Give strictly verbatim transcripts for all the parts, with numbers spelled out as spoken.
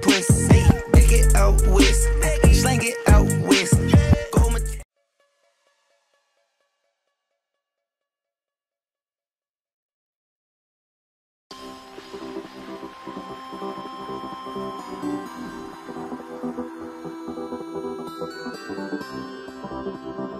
pussy. Dig it out west, slang it out west. We'll be right back.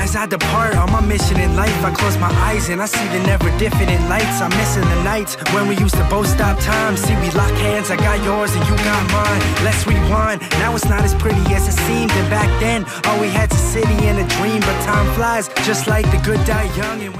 As I depart on my mission in life, I close my eyes and I see the never diffident lights. I'm missing the nights when we used to both stop time. See, we lock hands, I got yours and you got mine. Let's rewind, now it's not as pretty as it seemed. And back then, all we had's a city and a dream. But time flies, just like the good die young. And